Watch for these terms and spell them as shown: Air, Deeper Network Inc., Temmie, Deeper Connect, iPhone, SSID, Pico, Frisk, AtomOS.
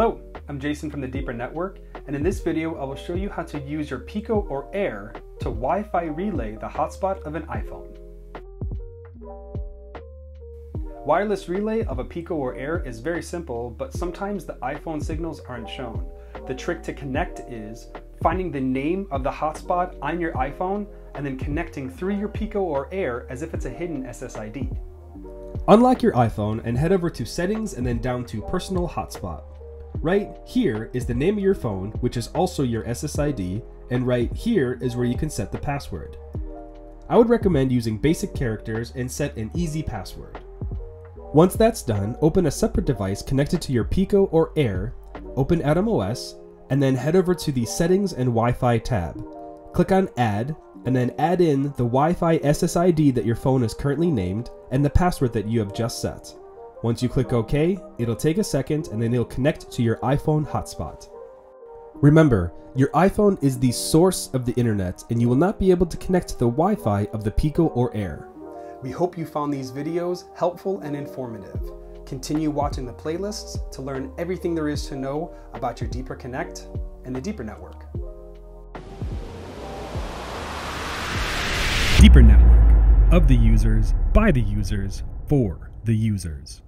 Hello, I'm Jason from the Deeper Network, and in this video I will show you how to use your Pico or Air to Wi-Fi relay the hotspot of an iPhone. Wireless relay of a Pico or Air is very simple, but sometimes the iPhone signals aren't shown. The trick to connect is finding the name of the hotspot on your iPhone and then connecting through your Pico or Air as if it's a hidden SSID. Unlock your iPhone and head over to Settings and then down to Personal Hotspot. Right here is the name of your phone, which is also your SSID, and right here is where you can set the password. I would recommend using basic characters and set an easy password. Once that's done, open a separate device connected to your Pico or Air, open AtomOS, and then head over to the Settings and Wi-Fi tab. Click on Add, and then add in the Wi-Fi SSID that your phone is currently named and the password that you have just set. Once you click OK, it'll take a second and then it'll connect to your iPhone hotspot. Remember, your iPhone is the source of the internet and you will not be able to connect to the Wi-Fi of the Pico or Air. We hope you found these videos helpful and informative. Continue watching the playlists to learn everything there is to know about your Deeper Connect and the Deeper Network. Deeper Network, of the users, by the users, for the users.